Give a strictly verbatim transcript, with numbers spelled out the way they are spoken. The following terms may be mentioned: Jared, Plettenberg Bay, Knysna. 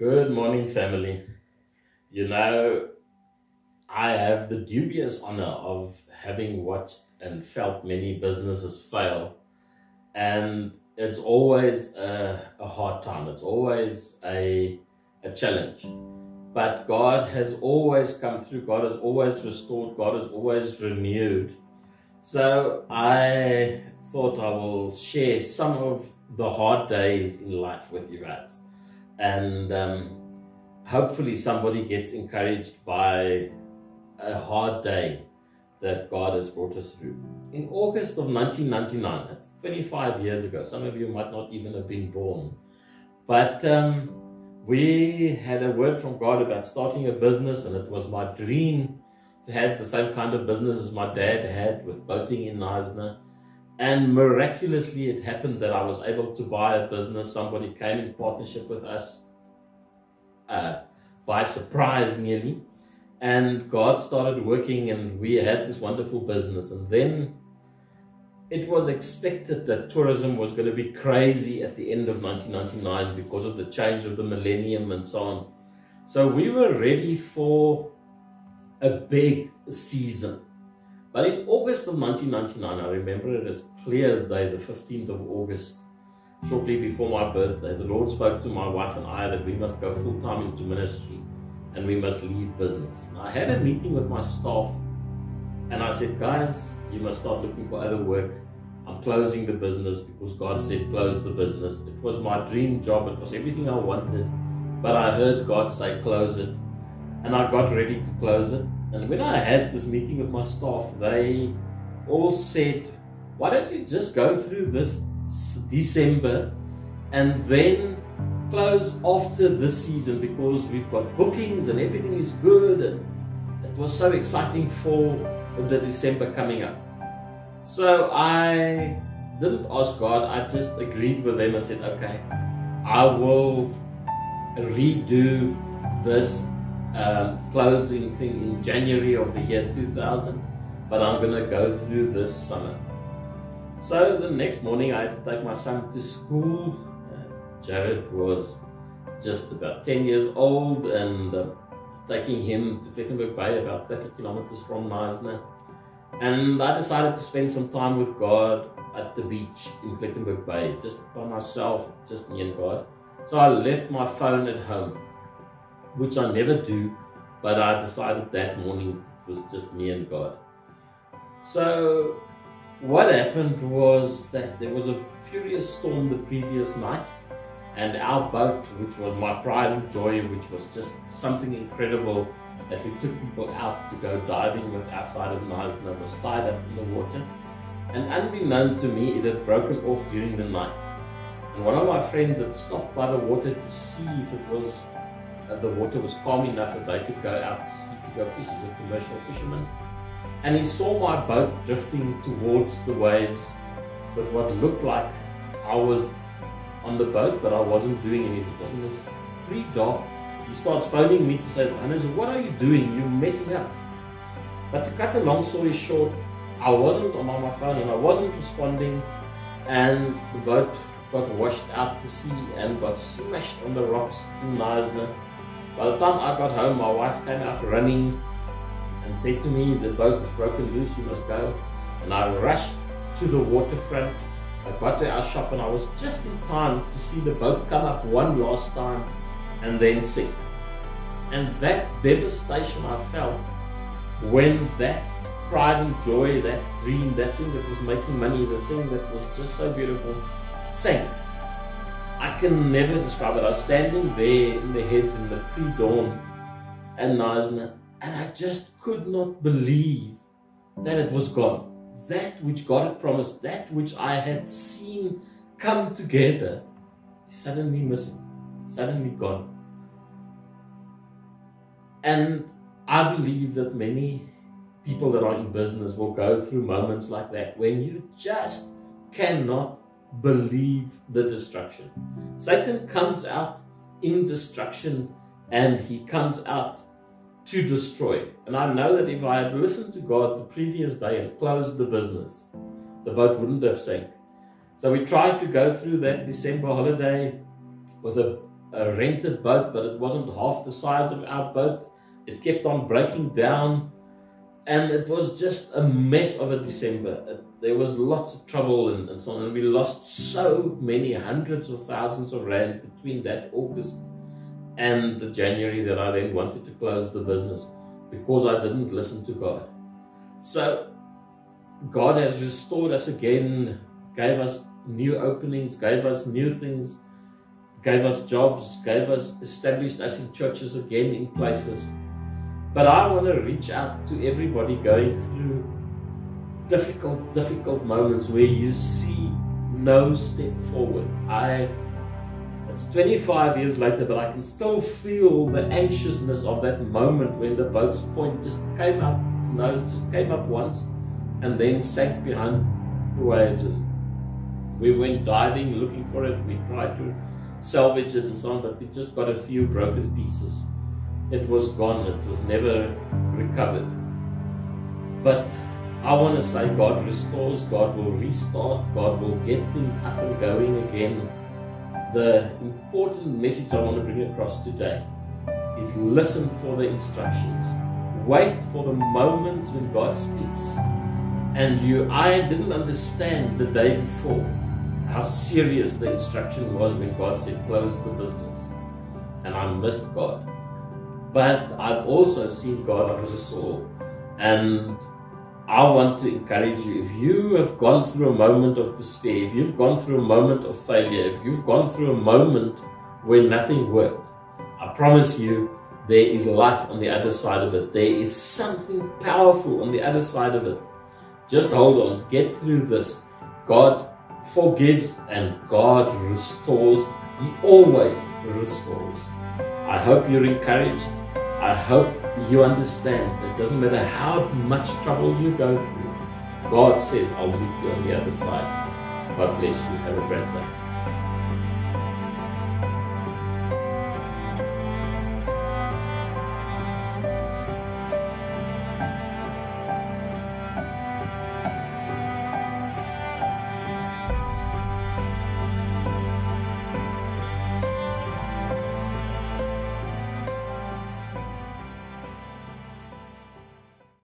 Good morning, family. You know, I have the dubious honor of having watched and felt many businesses fail, and it's always a, a hard time. It's always a, a challenge, but God has always come through. God has always restored. God has always renewed. So I thought I will share some of the hard days in life with you guys. And um, hopefully somebody gets encouraged by a hard day that God has brought us through. In August of nineteen ninety-nine, that's twenty-five years ago, some of you might not even have been born, but um, we had a word from God about starting a business, and it was my dream to have the same kind of business as my dad had with boating in Knysna. And miraculously, it happened that I was able to buy a business. Somebody came in partnership with us uh, by surprise nearly. And God started working, and we had this wonderful business. And then it was expected that tourism was going to be crazy at the end of nineteen ninety-nine because of the change of the millennium and so on. So we were ready for a big season. But in August of nineteen ninety-nine, I remember it as clear as day, the fifteenth of August, shortly before my birthday, the Lord spoke to my wife and I that we must go full-time into ministry and we must leave business. And I had a meeting with my staff and I said, guys, you must start looking for other work. I'm closing the business because God said close the business. It was my dream job. It was everything I wanted, but I heard God say close it, and I got ready to close it. And when I had this meeting with my staff, they all said, why don't you just go through this December and then close after this season, because we've got bookings and everything is good. And it was so exciting for the December coming up. So I didn't ask God, I just agreed with them and said, okay, I will redo this Um, closing thing in January of the year two thousand, but I'm going to go through this summer. So the next morning I had to take my son to school. Uh, Jared was just about ten years old, and uh, taking him to Plettenberg Bay, about thirty kilometers from Knysna. And I decided to spend some time with God at the beach in Plettenberg Bay, just by myself, just me and God. So I left my phone at home, which I never do, but I decided that morning it was just me and God. So what happened was that there was a furious storm the previous night, and our boat, which was my pride and joy, which was just something incredible that we took people out to go diving with outside of Knysna, was tied up in the water. And unbeknown to me, it had broken off during the night. And one of my friends had stopped by the water to see if it was the water was calm enough that they could go out to sea to go fish. He's a commercial fisherman. And he saw my boat drifting towards the waves with what looked like I was on the boat, but I wasn't doing anything. And it's pretty dark. He starts phoning me to say, Knysna, what are you doing? You're messing up. But to cut the long story short, I wasn't on my phone and I wasn't responding. And the boat got washed out to sea and got smashed on the rocks in Knysna. By the time I got home, my wife came out running and said to me, the boat was broken loose, you must go. And I rushed to the waterfront. I got to our shop and I was just in time to see the boat come up one last time and then sink. And that devastation I felt when that pride and joy, that dream, that thing that was making money, the thing that was just so beautiful, sank. I can never describe it. I was standing there in the heads in the pre-dawn and Knysna, and I just could not believe that it was gone. That which God had promised, that which I had seen come together, is suddenly missing, suddenly gone. And I believe that many people that are in business will go through moments like that when you just cannot believe the destruction. Satan comes out in destruction, and he comes out to destroy. And I know that if I had listened to God the previous day and closed the business, the boat wouldn't have sank. So we tried to go through that December holiday with a a rented boat, but it wasn't half the size of our boat. It kept on breaking down, and it was just a mess of a December. It, there was lots of trouble and, and so on, and we lost so many hundreds of thousands of rand between that August and the January that I then wanted to close the business because I didn't listen to God. So God has restored us again, gave us new openings, gave us new things, gave us jobs, gave us, established us in churches again in places. But I want to reach out to everybody going through difficult, difficult moments where you see no step forward. I, it's twenty-five years later, but I can still feel the anxiousness of that moment when the boat's point just came up, its nose just came up once and then sank behind the waves. And we went diving looking for it. We tried to salvage it and so on, but we just got a few broken pieces. It was gone. It was never recovered. But I want to say God restores, God will restart, God will get things up and going again. The important message I want to bring across today is listen for the instructions. Wait for the moments when God speaks. And you, I didn't understand the day before how serious the instruction was when God said, close the business. And I missed God. But I've also seen God restore. And I want to encourage you, if you have gone through a moment of despair, if you've gone through a moment of failure, if you've gone through a moment where nothing worked, I promise you, there is life on the other side of it. There is something powerful on the other side of it. Just hold on, get through this. God forgives and God restores. He always restores. I hope you're encouraged. I hope you understand that it doesn't matter how much trouble you go through. God says, I'll meet you on the other side. God bless you. Have a great day.